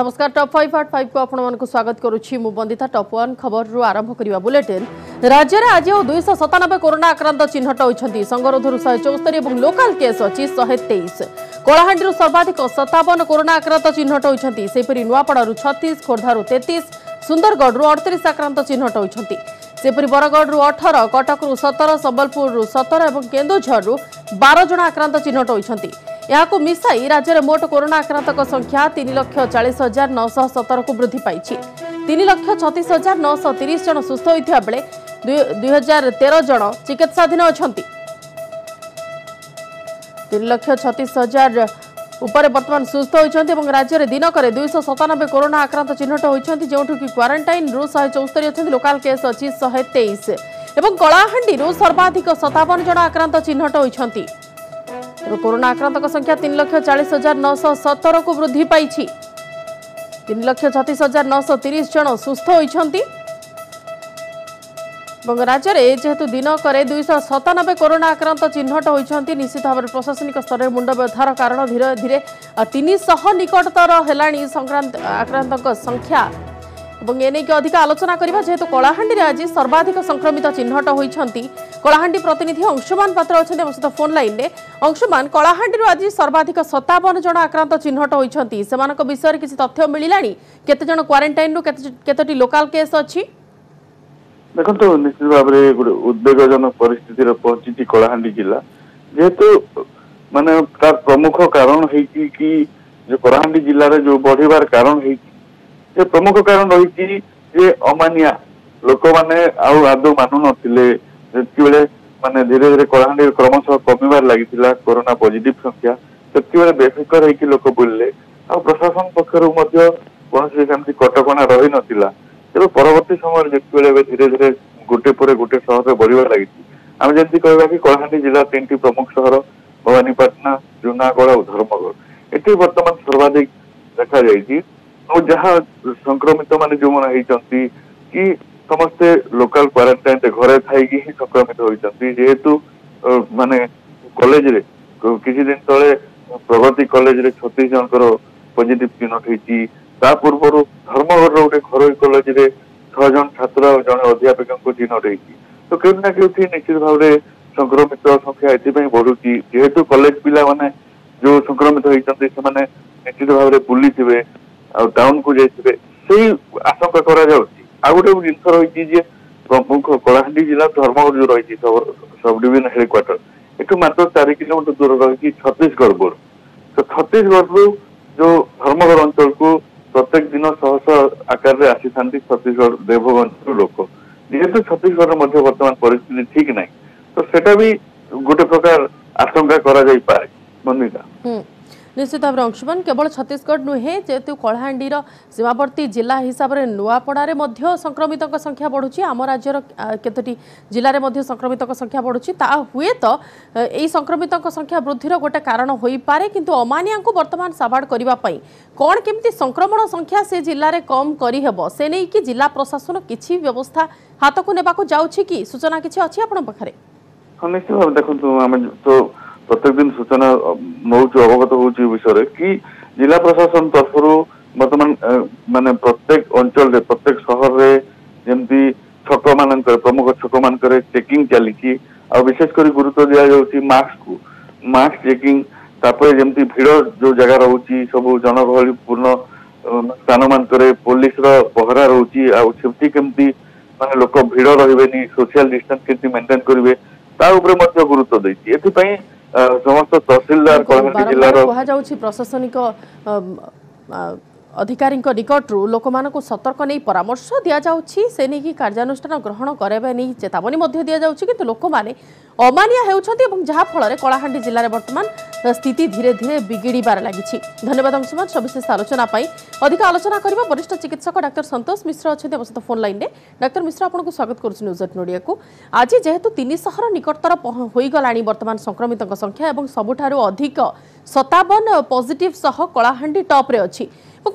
नमस्कार टॉप 5 को आपको स्वागत करुच्ची मु बंदिता टॉप 1 खबर रु आरंभ करिवा बुलेटिन। राज्य में आज 297 कोरोना आक्रांत चिन्हट होती संगरोधर 174 और लोकाल केस अच्छी 123। कोलाहांडी सर्वाधिक 57 कोरोना आक्रांत चिन्हट होती सेपरी नुआपड़ू 36 खोर्धारू 33 सुंदरगढ़ 38 आक्रांत चिन्हट होती सेपरी बरगढ़ 18 कटक 17 संबलपुर 17 और केन्दुझर 12 जन आक्रांत चिन्हट होती। यहां मिसाई राज्य में मोट कोरोना आक्रांत संख्या 3,40,917 को वृद्धि पाई 3,36,930 जन सुस्थ होता बेले 2,013 जन चिकित्साधीन अंति 3,36,000 उपर बर्तमान सुस्थ होती। राज्य में दिनक 297 कोरोना आक्रांत चिन्हट होती जोटि क्वारंटाइन 174 अच्छा लोकाल केस अच्छी 123 और कलाहांडी सर्वाधिक 57 जन आक्रांत चिन्हट होती। कोरोना आक्रांत संख्या 3,40,917 को वृद्धि पाई 3,36,930 जन सुस्थ होती। राज्य में जेहेतु दिनक 297 कोरोना आक्रांत चिन्हट होती निश्चित भाव प्रशासनिक स्तर में मुंड व्यथार कारण धीरे धीरे 300 निकटतर है आक्रांत संख्या और एने के अधिक आलोचना करवा जेहेतु कलाहांडी में आज सर्वाधिक संक्रमित चिन्हट होती। कलाहांडी प्रतिनिधि अंशुमान पात्र अच्छा सहित फोन लाइन में। अंशुमान, कलाहांडी आज सर्वाधिक 57 जन आक्रांत चिन्हट होती विषय किसी तथ्य मिलला केतेजन क्वारंटाइन केतोटी लोकाल केस अच्छी? देखो निश्चित भाव गोटे उद्वेगजनक परिस्थिति पहुंची कलाहांडी जिला जेहेतु माने तार प्रमुख कारण है कि जो कलाहांडी जिले जो बढ़िवार कारण है प्रमुख कारण रही अमानिया लोक मैंने आदौ मानु नथिले जतबेले माने धीरे धीरे कलाहांडी क्रमशः कमिवार लगी कोरोना पॉजिटिव संख्या से बेफिकर है लोक बुले आ प्रशासन पक्षरू कौन कटकणा रही नाला तेज परवर्त समय जितने धीरे धीरे गोटे गोटे सहर बढ़िया लगी आम जमी कहवा कि कलाहांडी जिला 3 प्रमुख सहर भवानीपाटना जूनागढ़ और धर्मगढ़ ये बर्तमान सर्वाधिक देखा जा संक्रमित मान जो होती कि समस्ते लोकाल क्वारंटाइन घरे थी ही संक्रमित होती जेहेतु मान कलेज किसी दिन तेज प्रगति कलेज 36 जन पॉजिटिव चिन्हट होती। पूर्व धर्मगढ़ गोटे घर कलेज रे 6 जन छात्र और जन अध्यापिका को चिन्हट होती तो कहीं ना कहीं निश्चित भाव संक्रमित संख्या ये बढ़ुची जेहेतु कलेज पिला माने जो संक्रमित होती से निश्चित भाव बुली थे टाउन को जाते से आशंका करोटे जिनस रही प्रमुख कलाहांडी जिला धर्मगढ़ जो रही सब डिविजन हेडक्वार्टर एक मात्र 4 किलोमीटर दूर रही छत्तीसगढ़ बोर्ड तो छत्तीसगढ़ रु जो धर्मगढ़ अंचल को प्रत्येक दिन शह शह आकार आसी था छत्तीसगढ़ देवगंज लोक जेहेतु छत्तीसगढ़ बर्तमान परिस्थिति ठीक ना तो सेटा भी गोटे प्रकार आशंका करा जाई पाए बंदिता। निश्चित भाव अंशुमान, केवल छत्तीसगढ़ नुहे जेहेतु कलाहांडी सीमावर्ती जिला हिसाब से नुआपड़े संक्रमित संख्या बढ़ुची आम राज्यर केतोटी जिले संक्रमित संख्या बढ़ुची ता हुए तो यही संक्रमित संख्या वृद्धिर गोटे कारण हो पारे किंतु अमानिया को बर्तमान साबाड़ करने कौन केमती संक्रमण संख्या से जिले में कम करहब से नहीं कि जिला प्रशासन किसी व्यवस्था हाथ को नेबाकू जाउछि कि सूचना किसी अच्छी आपण पाखरे? हम निश्चित भाव देखु आम तो प्रत्येक दिन सूचना नौ अवगत हो विषय कि जिला प्रशासन तरफ बर्तमान मान प्रत्येक अंचल प्रत्येक सहर रे जमी छक मान प्रमुख छक मान चेकिंग चली विशेषकर गुरुत्व दि जाऊँगी मास्क को मास्क चेकिंग जमी भिड़ जो जगह रोचे सब जनगहलीपूर्ण स्थान मानक पुलिस पहरा रोचे आउटी केमती मान लोक भिड़ रे सोशल डिस्टेंस केमती मेंटेन करेंगे ताऊपर गुरुत्व देती ए समस्त तहसीलदार कलाहांडी जिल्लार कहुछि प्रशासनिक अधिकारी निकट रु लोक मानकु सतर्क नहीं परामर्श दिया जाउछि से नहीं कि कार्यानुष्ठान ग्रहण करेबे नहीं चेतावनी मध्ये दिया जाउछि किंतु लोक माने अमानिया हेउछन्ति एवं जहा फल कलाहांडी जिल्ला रे वर्तमान स्थिति धीरे धीरे बिगिड़बार लागिछि। धन्यवाद अंशुमान सविशेष आलोचना पाई। अधिक आलोचना करबा वरिष्ठ चिकित्सक डॉक्टर संतोष मिश्र अच्छे अवस्थित फोन लाइन में। डॉक्टर मिश्र आपको स्वागत करुछु न्यूज एट नोडिया को। आज जेहेतु 300 निकटतर होई गलाणी वर्तमान संक्रमित संख्या एवं सबुठारु अधिक 57 पॉजिटिव सह कलाहांडी टॉप रे अछि।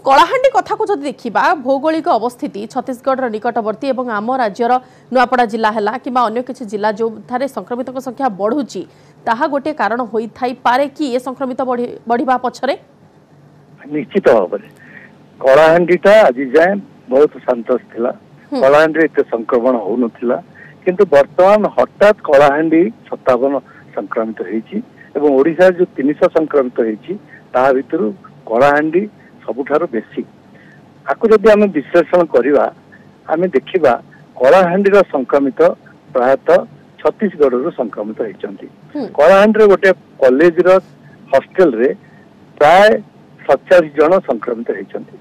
कलाहांडी कथा को जब देखा भौगोलिक अवस्थिति छत्तीसगढ़ निकटवर्ती और आम राज्यर नुआपड़ा जिला है कि अन्य किसी जिला जो थे संक्रमित संख्या बढ़ुची ताहा गोटे कारण होई थाई पारे कि ये संक्रमित बढ़िबा पछरे? निश्चित भाव कलाहांडीटा आज जाए बहुत शांत थिला, कलाहांडी एत संक्रमण हो नथिला, किंतु वर्तमान हठात कलाहांडी 57 संक्रमित होईची एवं ओडिसा जो 300 संक्रमित होईची ता भितरु कलाहांडी सबुठारो बेसी। आकु जदि हम विश्लेषण करिवा आमे देखिबा कलाहांडीर संक्रमित प्रायतः छत्तीसगढ़ संक्रमित होती। कलाहांडी गोटे कॉलेज रो हॉस्टल रे प्राय 47 जन संक्रमित होती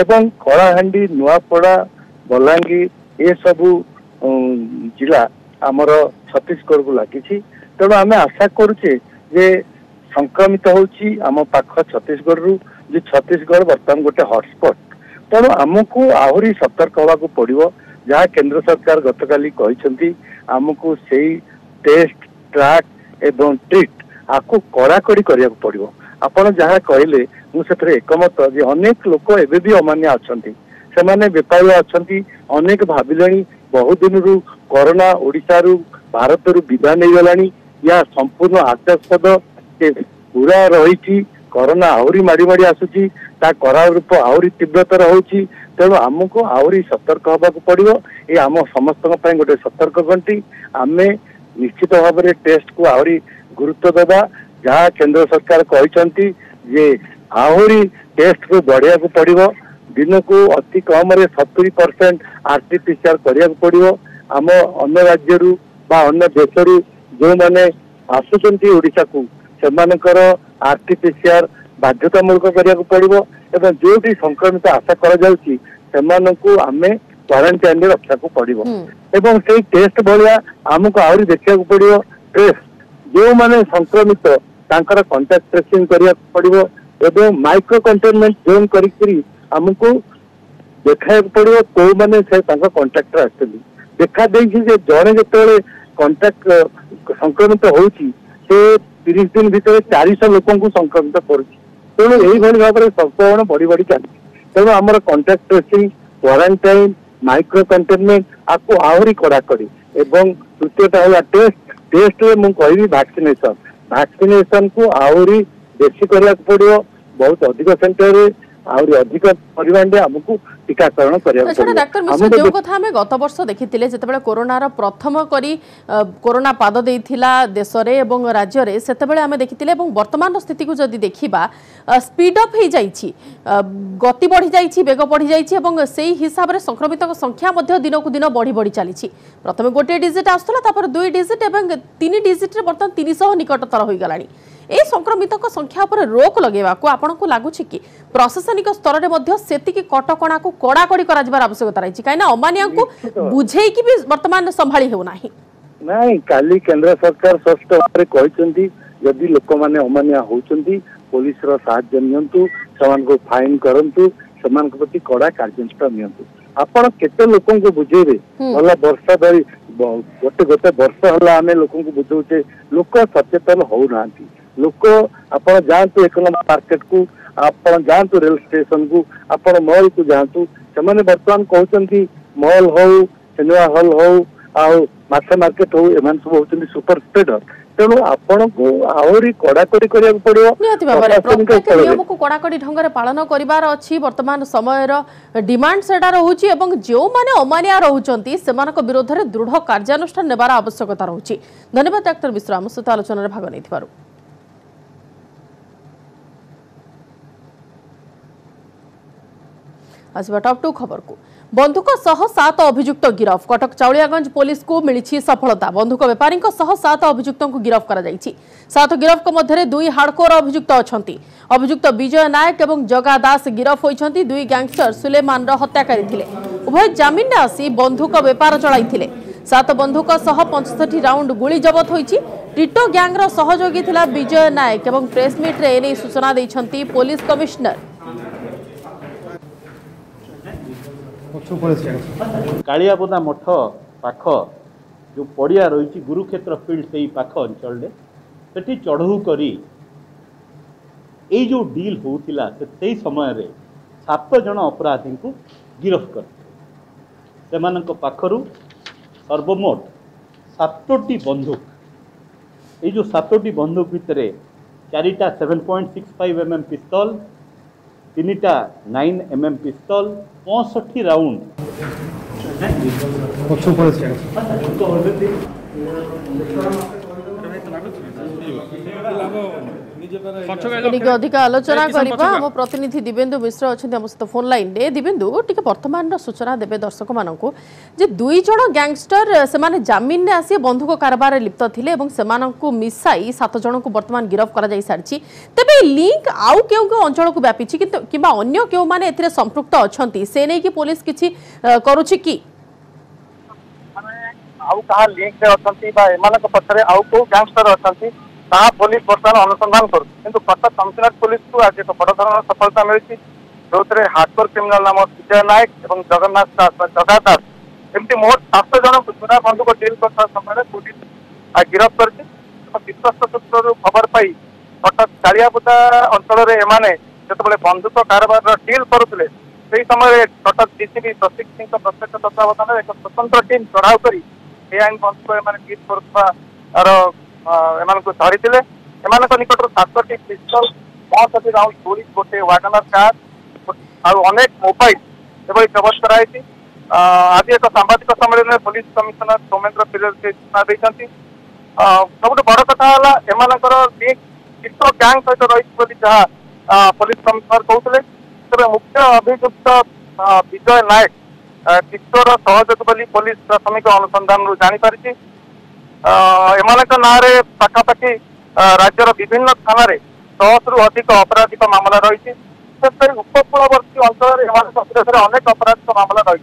एवं कलाहांडी नुआपड़ा बलांगीर ए सबू जिला आमर छत्तीसगढ़ को लगी, तेणु आम आशा करुचे जे संक्रमित होची आम पाख छत्तीसगढ़ रु जो छत्तीसगढ़ बर्तमान गोटे हॉटस्पॉट, तेणु आमको आहरी सतर्क होगा पड़ो जहाँ केंद्र सरकार गतकाली कहते आमको सही टेस्ट ट्रैक एवं ट्रीट आपको कड़ाकड़ी करा पड़ो। आपड़ जहाँ कहले मुझे एकमत जे अनेक लोक एवं भी अमान्या अच्छा से बेपारुआ अच्छा अनेक भाविले बहु दिन रू कोरोना ओडिशार भारत रु विदा नहीं गला या संपूर्ण आशास्पद पूरा रही कोरोना आहरी माड़ी माड़ी आसूची करा रूप आहरी तीव्रतर होची, तेणु आमको आहरी सतर्क होगा पड़ो। ये आम समस्त गोटे सतर्क घंटी आमे निश्चित भाव में टेस्ट को आहरी गुरुत्व देवा जहाँ केंद्र सरकार कहते जे आहरी टेस्ट को बढ़िया को पड़ो, दिन को अति कम 70% RT-PCR करा पड़ो। आम अन्य राज्य रू बा अन्य देश रू जो मैंने आसुंट ओडिशा को से RT-PCR बाध्यतामूलक कराया पड़ो एवं जो भी संक्रमित आशा करें आम क्वारंटाइन रखा पड़ो एवं से टेस्ट भाया आमको आहरी देखा पड़ो। टेस्ट जो मैंने संक्रमित तांकर कंटाक्ट ट्रेसिंग कराया पड़ो एवं माइक्रो कंटेनमेंट जोन करमको देखा पड़ो कौ मैंने कंटाक्ट आते देखा देखिए जड़े जो कंटाक्ट संक्रमित होती 30 दिन भितर 400 लोक संक्रमित करुच्ची, तेणु यही भाव में संक्रमण बढ़ी बढ़ी चलती। तेणु आमर contact tracing quarantine micro containment आपको आहरी कड़ाकड़ी एवं तृतीयता है टेस्ट। टेस्ट में मुझे कहबी वैक्सीनेशन, वैक्सीनेशन को आहरी बेसी करा पड़ो, बहुत अधिक सेंटर में आहरी अधिक परिमाण आमको टीकाकरण करा। डाक्टर मिश्र जो कथा हमें गत वर्ष देखिथिले जेतेबेले कोरोनार प्रथम करी कोरोना पाद देइथिला देश रे एवं राज्य रे, सेतेबेले हमें देखिथिले एवं वर्तमान स्थिति को जदि देखिबा स्पीड अप हे जाईछि, गति बढ़ी जाईछि, वेग बढ़ी जाईछि एवं सेही हिसाब रे संक्रमित संख्या मध्ये दिन को दिन बढ़ी बढ़ी चली। प्रथम गोटे डिजिट आसला, तापर दुई डिजिट एवं तीन डिजिट रे वर्तमान 300 निकटतर हो गलाणी। ए संक्रमित संख्या पर रोक लगेवा को आपण को लागुछि कि प्रशासनिक स्तर रे मध्ये सेति कि कटकणा को कड़ाकड़ी करा जबार आवश्यकता रही कहीं अमानिया को बुझे कि भी वर्तमान संभाली हो नाही। नाही काली केंद्र सरकार स्पष्ट भाव कहते जदि लोक मैंने अमानिया होती पुलिस साहाय्य नियंतु, समान को फाइन करंतु, समान को प्रति कड़ा कार्यानुष्ठान नियंतु। आपण केते लोक को बुझेबे भला वर्षा धरी गोटे गोटे वर्ष होला आमे लोक को बुझौते लोक सचेतन हो नांती। लोक आपण जांतु एक नंबर मार्केट को, आपण जातु रेल स्टेशन को, आपण मॉल को जातु, से बर्तमान कहते मॉल हो सिनेमा हॉल हो मार्केट मार्केट हो सब होती सुपर स्प्रेडर, तेणु आपण को आहरी कड़ाकड़ी करा पड़ो। प्रत्येक नियम को कड़ाकड़ी ढंग पालन करार अच्छी बर्तमान समय डिमांड से रोचे और जो मैंने अमानिया रोचती से विरोध में दृढ़ कार्यानुष्ठान नेबार आवश्यकता रोचे। धन्यवाद डाक्टर मिश्र आम सहित आलोचन भाग नहीं। आसवा टॉप 2 खबर को बंधुक 7 अभियुक्त गिरफ, कटक चाउलियागंज पुलिस को मिली सफलता। बंधुक बेपारी 7 अभियुक्त को गिरफ कर 7 गिरफ मध्य 2 हार्डकोर अभियुक्त अच्छा। अभियुक्त विजय नायक और जगा दास गिरफ होती। 2 गैंगस्टर सुलेमान हत्याकारी थे, उभय जमीन आसी बंधुक बेपार चलते। 7 बंधुक 165 राउंड गुली जबत होती। टिटो गैंगर सहयोगी था विजय नायक और प्रेसमिट्रे एने सूचना देती पुलिस कमिशनर। कालियाबोदा मठ पाख जो पड़िया रही गुरुक्षेत्र फील्ड से पाख अंचल से चढ़ऊ कर जो डील होता से समय 7 जन अपराधी को गिरफ करते। पाखरु सर्वमोट 7टी बंदूक, जो 7टी बंदूक भितर 4टा 7.65 mm पिस्तल, तीनटा 9mm पिस्तल 65 राउंड आलोचना करम प्रतिनिधि दिवेन्दु मिश्र अच्छा सहित फोन लाइन में दिवेन्दु टे बर्तमान सूचना देवे दर्शक मान दुई जन गैंगस्टर से जमीन में आसी बंधुक कारबार लिप्त थे मिसाई 7 जन को बर्तमान गिरफ कर सारी तेज लिंक आउ क्यों क्यों अंचल को व्यापी कि अन्य क्यों मैंने संपृक्त अच्छा से नहीं कि पुलिस किसी करूँ कि लिंक पचर आउ कौ गैंगस्टर अच्छा पुलिस बर्तमान अनुसंधान किंतु कटक कमिशनरेट पुलिस को आज एक बड़ धरण सफलता मिली जो हार्डकोर क्रिमिनल नाम विजय नायक और जगन्नाथ दास जगा दास एमती मोट 7 जन चुना बंधुक डील करता समय पुलिस गिरफ कर विश्वस्त सूत्र खबर पाई कटक कालियापुदा अंचल जो बंधुक कारबार डील करुले से समय कटक डीसीपी प्रतीक सिंह प्रत्यक्ष तत्वावधान एक स्वतंत्र टीम चढ़ाऊ कर बेआईन बंधुक डील कर धरीते निकट 7टी पिस्तल 65 राउंड गोली गोटे वागनर कार अनेक मोबाइल एवं जबत कराई आज एक सांबादिक सम्मेलन में पुलिस कमिशनर सौमेन्द्र पिरेल से सूचना देते सब बड़ कथा एम लिंक चित्र गैंग सहित रही जहाँ पुलिस कमिशनर कहते तेज मुख्य अभियुक्त विजय नायक चित्र सहयोग बोली पुलिस प्राथमिक अनुसंधान जापारी नारे पाखापाखि राज्यर विभिन्न थाना 10 रु अधिक अपराधिक मामला रही विशेषकर उपकूलवर्ती अंचल विरोध में अनेक अपराधिक मामला रही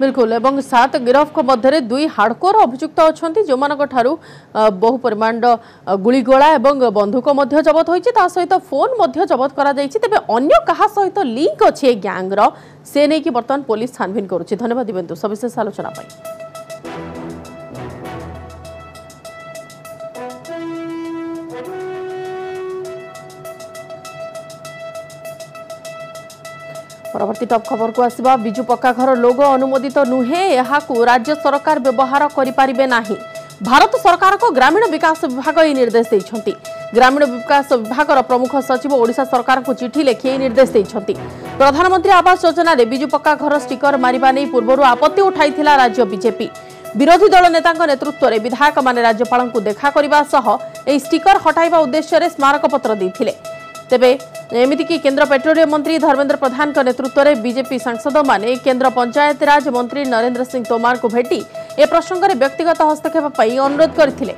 बिल्कुल एवं 7 गिरफ मध्य 2 हार्डकोर अभियुक्त अच्छा जो मानू बहु परिमाण गुड़गोला और बंधुक जबत होती सहित फोन जबत कर तेज अगर क्या सहित लिंक अच्छे गैंग्र से नहीं कि बर्तमान पुलिस छानबीन करुच्ची। धन्यवाद दिवेन्दु सविशेष आलोचना परवर्ती टॉप खबर को आसवा बिजू पक्का घर लोगो अनुमोदित नुहे यहाकु राज्य सरकार व्यवहार करिपारिबे नाही। भारत सरकार को ग्रामीण विकास विभाग ए निर्देश दैछंती। ग्रामीण विकास विभाग प्रमुख सचिव ओडिशा सरकार को चिठी लिखि निर्देश दैछंती। प्रधानमंत्री आवास योजना रे बिजू पक्का घर स्टिकर मारिबा नै पूर्वरु आपत्ति उठाइथिला राज्य बीजेपी। विरोधी दल नेतांक नेतृत्व रे विधायक माने राज्यपालंकु देखा करिबा सह ए स्टिकर हटाइबा उद्देश्य रे स्मारक पत्र दैथिले। तेबे एमितिकी केंद्र पेट्रोलियम मंत्री धर्मेंद्र प्रधान नेतृत्व में बीजेपी सांसद माने केंद्र पंचायतीराज मंत्री नरेंद्र सिंह तोमर को भेटी ए प्रसंग में व्यक्तिगत हस्तक्षेप पर अनुरोध करथिले।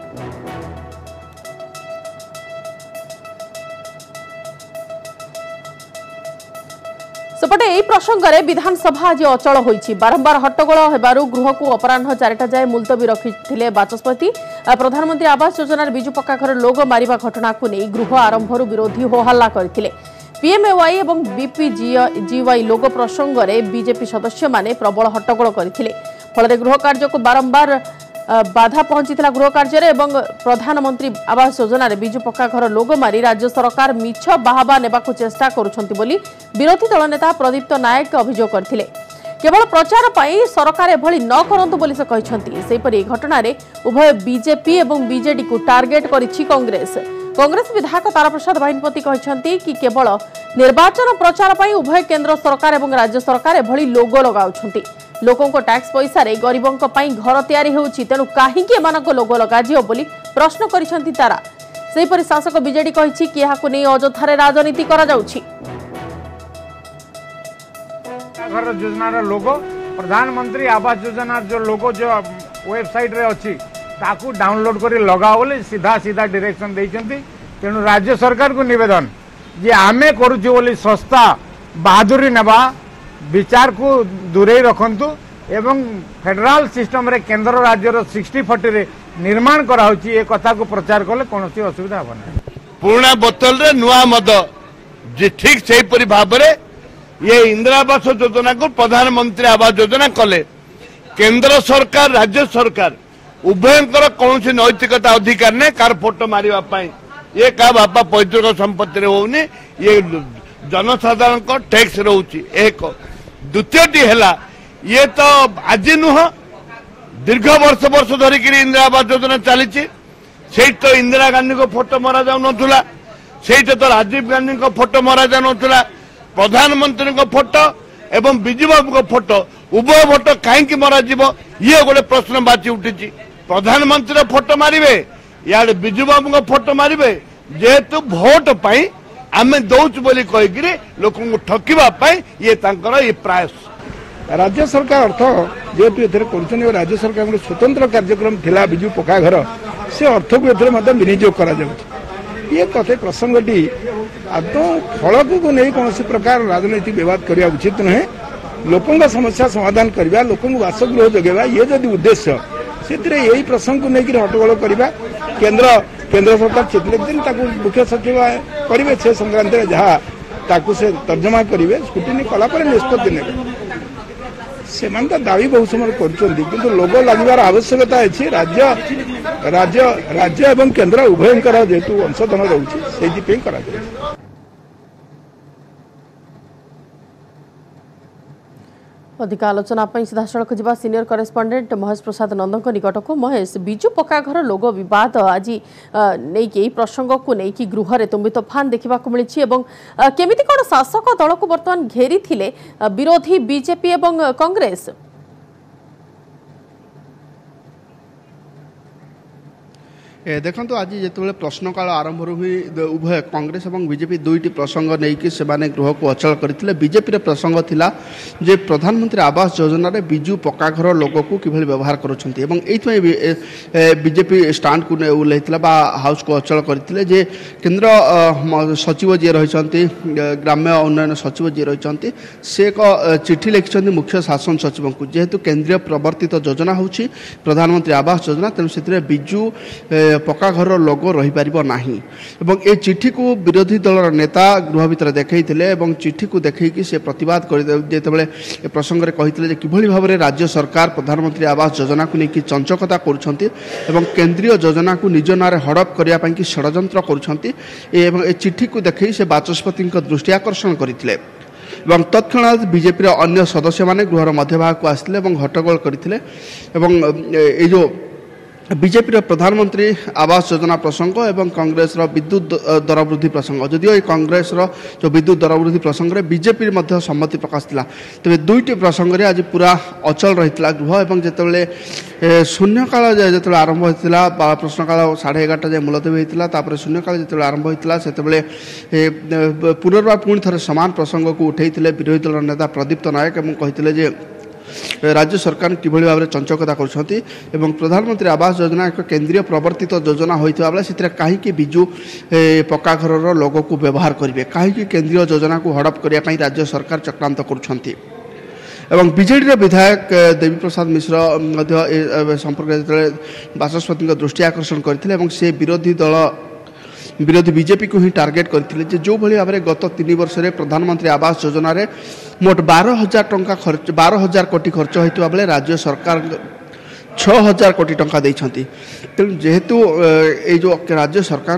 सेपटे ए प्रसंग में विधानसभा आज अचल होईछि। बारंबार हट्टगोल हेबारु गृह को अपराह्न 4टा जाए मुलतवी रखिथिले बाचस्पति। प्रधानमंत्री आवास योजना बिजू पक्का घर लोगो मारिबा घटना को नहीं गृह आरंभरु विरोधी हो हल्ला करथिले। पीएमएवाई एवं बीपीजीवाई लोगो प्रसंग में बीजेपी सदस्य माने प्रबल हट्टगोल करथिले। फल गृह कार्य को बारंबार बाधा पहुंचीला। गृह कार्य एवं प्रधानमंत्री आवास योजना बिजू पक्का घर लोगो मारी राज्य सरकार मिछ बाहाबा नेबाकु चेष्टा करुछंती बोली विरोधी दल नेता प्रदीप्त नायक अभियोग करथिले। केवल प्रचार पाई सरकार एभली न करंतु बोली से कहिसंती। सेपरि घटना रे उभय बीजेपी एवं बीजेडी को टार्गेट करिछि कांग्रेस। कांग्रेस विधायक ताराप्रसाद बाहिनपति कहिसंती कि केवल निर्वाचन प्रचार पाई उभय केंद्र सरकार एवं राज्य सरकार एभली लोगो लगाउछंती। लोकों को टैक्स पैसा रे गरीबों को पाई घर तैयारी होउछि तेनु काहे के मानको लोगो लगाजियो बोली प्रश्न करिसंती तारा। सेहि पर शासक बीजेडी कहिछि कि यहाको नै अजथारे राजनीति करा जाउछि। घर योजना रे लोगो प्रधानमंत्री आवास योजना जो लोगो जो वेबसाइट रे अछि ताकू डाउनलोड करी लगाओ बोली सीधा सीधा डायरेक्शन दैछंती। तेनु राज्य सरकार को निवेदन जे आमे करूछि बोली सस्ता बहादुरी नेबा विचार को दूरे रखंतु एवं फेडरल सिस्टम रे केंद्र राज्यर 60-40 रे निर्माण करा होची ए कथा को प्रचार कले कोनोसी असुविधा होना। पुराना बोतल रे नुआ मद जे ठीक सही परि भाव रे ये इंदिरा आवास योजना को प्रधानमंत्री आवास योजना कले। केंद्र सरकार राज्य सरकार उभयंकर कोनोसी नैतिकता अधिकार ने कार फोटो मारिबा पाई ये का बापा पैतृक संपत्ति रे होनी ये जनसाधारण को टैक्स रहउची। एक द्वितीयटी है ये तो आज नुह दीर्घ वर्ष वर्ष धरिकी इंदिरा आवास योजना चली तो इंदिरा गांधी को फोटो मरा जाऊन सेठी तो राजीव गांधी को फोटो मरा जा ना प्रधानमंत्री को फोटो एवं बिजू बाबू को फोटो उभय फोटो कहीं मरा ये गोटे प्रश्न बाची उठी। प्रधानमंत्री फोटो मारे यार बिजू बाबू को फोटो मारे जेहेतु भोट पाई आम दौच बोली कहीकि लोक ठकवाई ये प्रयास राज्य सरकार अर्थ जेहेतु एथेर कर राज्य सरकार स्वतंत्र कार्यक्रम थिला बिजू पक्का घर से अर्थ को एथेर विनियोग करा ये कथे प्रसंगटी आद फलक को नहीं कौन प्रकार राजनीतिक विवाद करने उचित नुहे। लोकों समस्या समाधान करवा लोक वासगृह जगेवा ये जदि उद्देश्य से यही प्रसंग को लेकर हट्टगोल करवा केंद्र सरकार चित्र दिन मुख्य सचिव करेंगे से संक्रांत में जहाँ से तर्जमा करेंगे स्क्रूटनी कलापर निष्पत्ति ने से दावी बहुत समय कर लोग लगवार आवश्यकता अच्छी राज्य राज्य राज्य एवं केन्द्र उभय जेहेतु अंशदान रोचे से अधिक आलोचना सीधासख जा सीनियर करेस्पंडेंट महेश प्रसाद नंदन निकट को। महेश, बिजू पक्का घर लोगो बद आज नहीं प्रसंग को लेकिन गृह में तुम्बी तोफान देखा मिली केमी कौन शासक दल को बर्तमान घेरी थिले विरोधी बीजेपी एवं कांग्रेस। देखो आज जो प्रश्नकाल आरंभ उभय कांग्रेस और बीजेपी दुईट प्रसंग नहीं से गृह को अचल करते। बीजेपी प्रसंग थिला जे प्रधानमंत्री आवास योजना रे बिजू पक्का घर लोक को किभली व्यवहार करजेपी स्टांड को ओल्ला हाउस को अचल करते। केन्द्र सचिव जी रही ग्राम्य उन्नयन सचिव जी रही से एक चिठी लिखिं मुख्य शासन सचिव को जेहेतु केन्द्रीय प्रवर्तित योजना हूँ प्रधानमंत्री आवास योजना तेणु से बिजू पक्का घर लोगो रही पारिबो नाही। ए चिठी को विरोधी दलर नेता गृह भितर देखैथिले एवं चिठी को देखैकि से प्रतिवाद कर प्रसंग रे कहिथिले किभली भाव में राज्य सरकार प्रधानमंत्री आवास योजना को लेकिन चंचकता करुछंती एवं केंद्रीय योजना को निज नारे हड़प करिया पई कि षडयंत्र करुछंती। ए चिठी को देखै से बाचस्पति दृष्टि आकर्षण करथिले एवं तत्क्षणात बीजेपी अन्य सदस्य माने गृहर मध्यभाग को आसिले एवं हट्टगोल करथिले एवं ए जो बीजेपी प्रधानमंत्री आवास योजना प्रसंग एवं कांग्रेस विद्युत दरवृद्धि प्रसंग जदियो कांग्रेस जो विद्युत दरवृद्धि प्रसंग रे बीजेपी मध्य सम्मति प्रकाश थिला तबे दुईटी प्रसंग रे आज पूरा अचल रहितला गृह एवं जतबेले शून्यकाल जतबेले आरंभ होइतिला प्रश्नकाल 11:30 जे मुलतवी होइतिला तापर शून्यकाल जतबेले आरंभ होइतिला सेतबेले पुनर्वार पुणी थरे समान प्रसंग को उठैतिले विरोधी दल नेता प्रदीप्त नायक एवं कहितिले जे राज्य सरकार किभली भाव में चंचकता कर प्रधानमंत्री आवास योजना एक केन्द्रीय प्रवर्तित योजना होता बेले से कहीं बिजू पक्का घर लोगो को व्यवहार करेंगे कहीं केन्द्रीय योजना को हड़प करने राज्य सरकार चक्रांत कर एवं बीजेडी विधायक देवी प्रसाद मिश्र संपर्क जो बाचस्पति दृष्टि आकर्षण करते से विरोधी दल विरोधी बीजेपी को ही टार्गेट करते जो भाई भाव में गत 3 वर्ष प्रधानमंत्री आवास योजना रे मोट 12,000 टंका खर्च 12,000 कोटी खर्च होता बेले राज्य सरकार 6,000 कोटी टंका देती। तेणु जेहेतु ये जो राज्य सरकार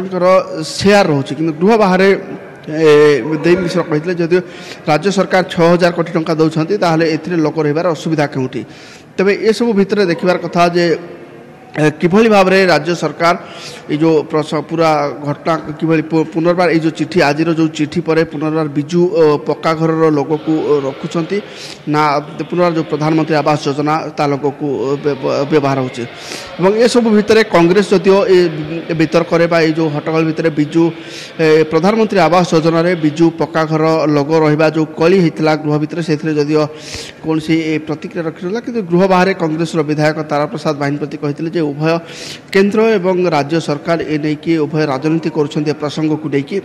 शेयर रोचे कि गृह बाहर देवी मिश्र कहते जदि राज्य सरकार 6,000 कोटी टंका दौरान ताहले एथिरे लोक रहिबार असुविधा केउठी तबे ए सब भितर देखिबार कथा जे किभली भाव में राज्य सरकार ये जो पूरा घटना किभली पुनर्वार ये जो चिठी आज जो चिठी पर पुनर्वार बिजू पक्का घर लोक को रखुंट ना पुनर्वार जो प्रधानमंत्री आवास योजना ता लोक को व्यवहार हो सब भितर कांग्रेस जदियो ये वितर्क जो हट्टगोल भितर बिजू प्रधानमंत्री आवास योजना रे बिजू पक्का घर लोक रहा जो कली होता गृह भितर से जदियो कौन सी प्रतिक्रिया रखी कि गृह बाहर कांग्रेस विधायक तारा प्रसाद बाहिनपति कहते उभय केंद्र एवं राज्य सरकार ए नहीं कि उभय राजनीति कर प्रसंग को लेकिन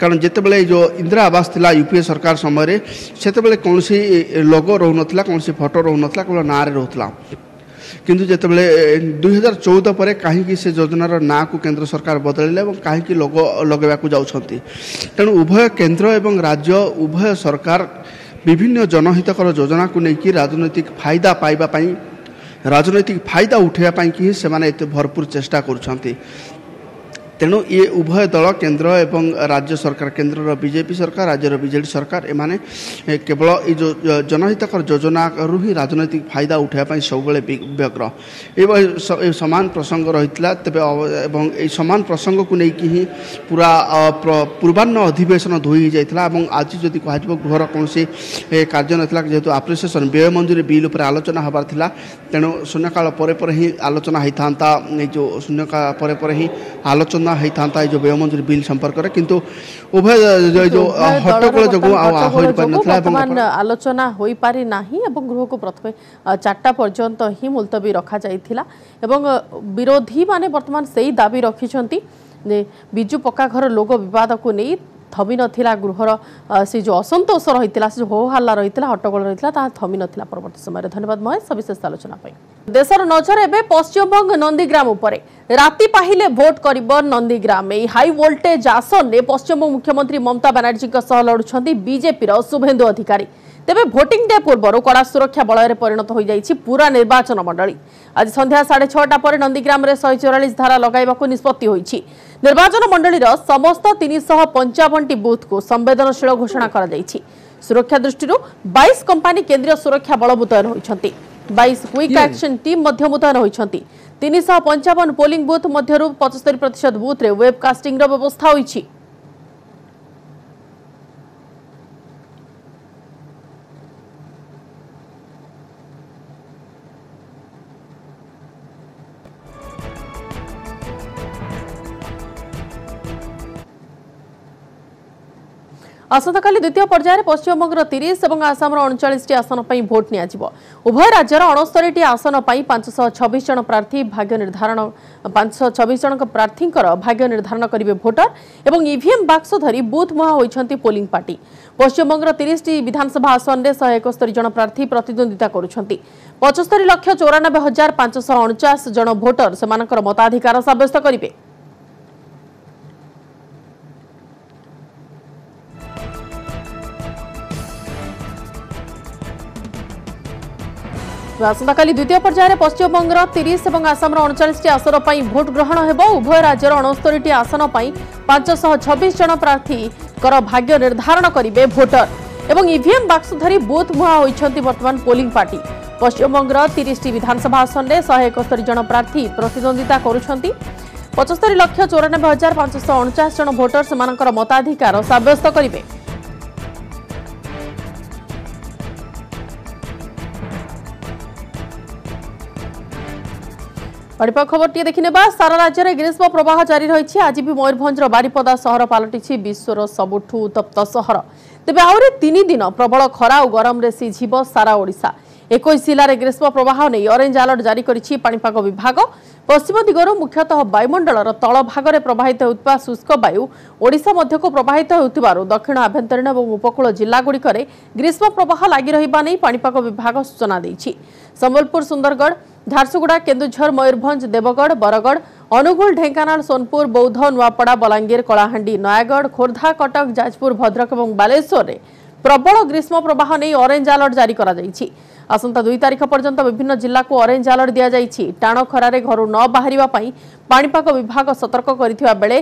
कारण जितेबाला जो इंदिरा आवास था यूपीए सरकार समय से कौन सी लोगो रो ना कौन सी फोटो रो ना केवल नाँ रोला किंतु जितेबाला 2014 पर कहीं से योजनार ना को केंद्र सरकार बदलले और कहीं लोगो लगेवाक जाउछंती। तेणु उभय केंद्र एवं राज्य उभय सरकार विभिन्न जनहितकर योजना को लेकिन राजनैतिक फायदा पाइबा पाई राजनैतिक फायदा उठाया कि ही सेमाने भरपूर चेष्टा कर तेणु ये उभय दल केन्द्र एवं राज्य सरकार, केन्द्र बीजेपी सरकार, राज्यर बीजेडी सरकार, एमाने केवल ये जो जनहितकर योजना रु ही राजनैतिक फायदा उठाया सब व्यग्र। ये सामान प्रसंग रही तेज सामान प्रसंग को लेकिन ही पूरा पूर्वान्न अधिवेशन धोई जाता और आज जब कह गृहर कौन कार्य नाला जेहतु आप्रिसीएसन व्यय मंजूरी बिल उपर आलोचना हबार थिला, तेणु शून्यकाल पर ही आलोचना होता, जो शून्यकाल पर ही आलोचना होता जो व्यय मंजूरी बिल संपर्क में, किंतु उभय जो हट्टगोल जो आलोचना हो पारी नाही एवं गृह को प्रथम 4टा पर्यंत ही मुलतवी रखा जाइथिला एवं विरोधी माने वर्तमान से ही दाबी रखिछंती जे बिजु पक्का घर लोगो विवाद को नहीं थमी नथिला, गृहर से जो असंतोष रही से हो हल्ला रही हट्टगोल रही थमी नथिला। परवर्त समय धन्यवाद महेश सविशेष आलोचना। देशर नजर एवं पश्चिमबंग नंदीग्राम उपर, राति पाहिले भोट करिब नंदीग्राम। यह हाई वोल्टेज आसन में पश्चिमबंग मुख्यमंत्री ममता बनार्जी लड़ुंट बीजेपी शुभेन्दु अधिकारी। तेबे भोटिंग डे पूर्व कड़ा सुरक्षा बलय परिणत हो जाइछि पूरा निर्वाचन मंडली। आज संध्या 6:30 पर नंदीग्राम 144 धारा लगाइबा को निष्पत्ति होइछि। निर्वाचन मंडली समस्त 355 टी बूथ को संवेदनशील घोषणा करा जाइछि। सुरक्षा दृष्टि 22 कंपनी केंद्रीय सुरक्षा बल मुतयन होइछंती, 22 क्विक एक्शन टीम मध्य मुतयन होइछंती। 355 पोलिंग बूथ मध्यरु 75% बूथ रे वेबकास्टिंग रो व्यवस्था होइछि। आसंतकाली द्वितीय पर्यायर पश्चिमबंग 30 और आसाम 39 टी आसन पर भोट नियाजिबो। उभय राज्यर 69 टी आसन पर 526 जन प्रार्थी भाग्य निर्धारण 526 जन प्रार्थी भाग्य निर्धारण करेंगे भोटर और ईवीएम बाक्स धरी बूथ मुहां होइछंती पोलिंग पार्टी। पश्चिमबंग 30 टी विधानसभा आसन में 171 जन प्रार्थी प्रतिद्वंदिता करुछंती। 75,94,549 जन भोटर सेमानकर मताधिकार साब्यस्त करेंगे। आसंतकाली द्वितीय पर्यायर पश्चिमबंग 30 और आसाम 39 टी आसन पर भोट ग्रहण होब। उभय राज्यर 69 टी आसन पर 526 जन प्रार्थी भाग्य निर्धारण करेंगे भोटर और ईवीएम बाक्स धरी बूथ मुहां होइछंती वर्तमान पोलिंग पार्टी। पश्चिमबंग 30 टी विधानसभा आसन में 171 जन प्रार्थी प्रतिद्वंदिता करुछंती। 75,94,549 जन भोटर सेमानकर मताधिकार साब्यस्त करेंगे। अड़पा खबर टी देखने सारा राज्य में ग्रीष्म प्रवाह जारी रही। आज भी मयूरभंज बारिपदा सहर पलटि विश्वर सबुठू उत्तप्त सहर। तेज आहरी 3 दिन प्रबल खरा और गरम में सीझिब सारा ओडिशा। 21 जिले ग्रीष्म प्रवाह नहीं ऑरेंज अलर्ट जारी करिछि पाणिपाग विभाग। पश्चिम दिगरु मुख्यतः वायुमंडल तल भाग में प्रवाहित होता शुष्क वायु ओडिशा मध्यको प्रवाहित होउतिबारु दक्षिण आभ्यंतरीण और उपकूल जिलागुड़िक ग्रीष्म प्रवाह लगी रहिबा नै पाणिपाग विभाग सूचना दैछि। संबलपुर, सुंदरगढ़, झारसुगुड़ा, केन्दुझर, मयूरभंज, देवगढ़, बरगढ़, अनुगुल, ढेंकानाल, सोनपुर, बौद्ध, नुआपड़ा, बलांगीर, कलाहांडी, नयागढ़, खोर्धा, कटक, जाजपुर, भद्रक और बालेश्वर में प्रबल ग्रीष्म प्रवाह नहीं ऑरेंज अलर्ट जारी करा जाइछि। आसंता 2 तारिख पर्यंत विभिन्न जिला को ऑरेंज अलर्ट दिया जाइछि। टाणो खरारे घरू न बाहरिबा पई पाणीपाग विभाग सतर्क करिथिबा बेले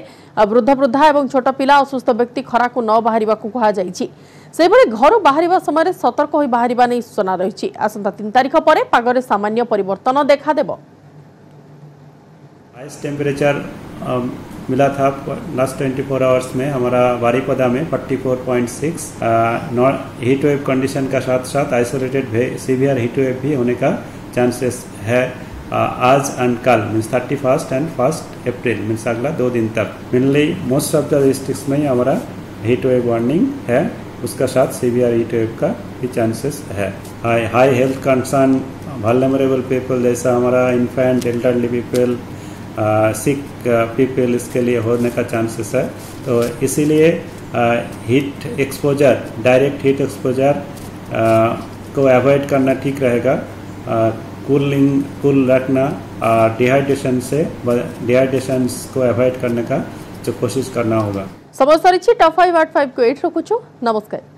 वृद्ध वृद्धा एवं छोट पिला असुस्थ व्यक्ति खरा को न बाहरिबा को कहा जाइछि। सेबरे घर बाहरिबा समय सतर्क होई बाहरिबा नै सूचना रहिछि। आसंता 3 तारिख परे पागरे सामान्य परिवर्तन देखा देबो। हाईएस्ट टेंपरेचर मिला था लास्ट 24 आवर्स में हमारा बारीपदा में 44.6। नॉट हीट वेव कंडीशन का साथ साथ आइसोलेटेड सीवियर हीट वेव भी होने का चांसेस है। आज एंड कल means 31st and 1st April means अगला 2 दिन तक mainly most of the districts में ही हमारा हीट वेव वार्निंग है, उसका साथ सीवियर हीट वेव का भी चांसेस है। High health concern vulnerable people जैसा हमारा infant, elderly people, sick people इसके लिए होने का चांसेस है। तो इसीलिए heat exposure, direct heat exposure को अवॉइड करना ठीक रहेगा। कूलिंग कूल रखना और डिहाइड्रेशन से को अवॉइड करने का जो कोशिश करना होगा। समझ सारी टफ 5 8 5 को 8 रखुचु। नमस्कार।